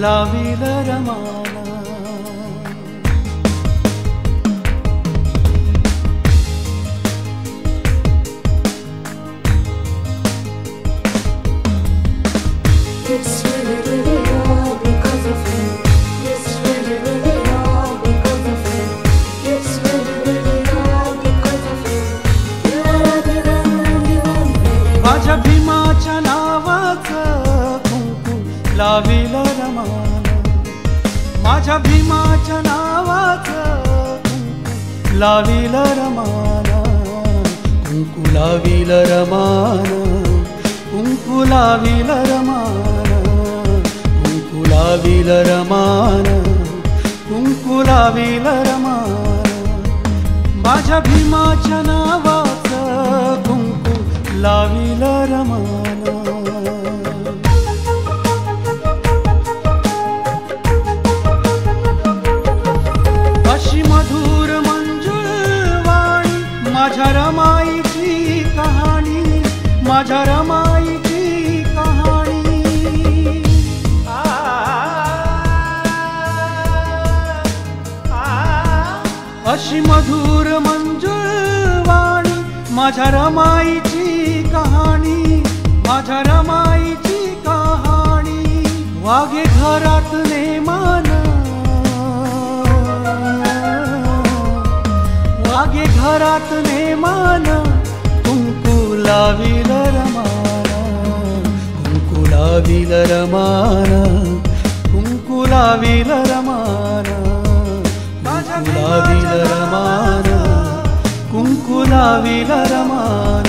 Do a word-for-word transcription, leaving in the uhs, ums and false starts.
लावील रमान. लाविला रमान माझ्या भीमाच्या नावाचं लाविला रमान. कुंकू लाविला रमान कुंकू लाविला रमान कुंकू लाविला रमान कुंकू लाविला रमान माझ्या भीमाच्या नावाचं कुंकू लाविला रमान. मधुर मंजुळ वाणी माझ्या रमाईची कहाणी माझ्या रमाईची कहाणी. अशी मधुर मंजुळ वाणी माझ्या रमाईची कहाणी माझ्या रमाईची कहाणी. वागे घरात नेमान वागे घरात नेमान कुंकू लाविला रमान कुंकू लाविला रमान कुंकू लाविला रमान कुंकू लाविला रमान कुंकू लाविला रमान.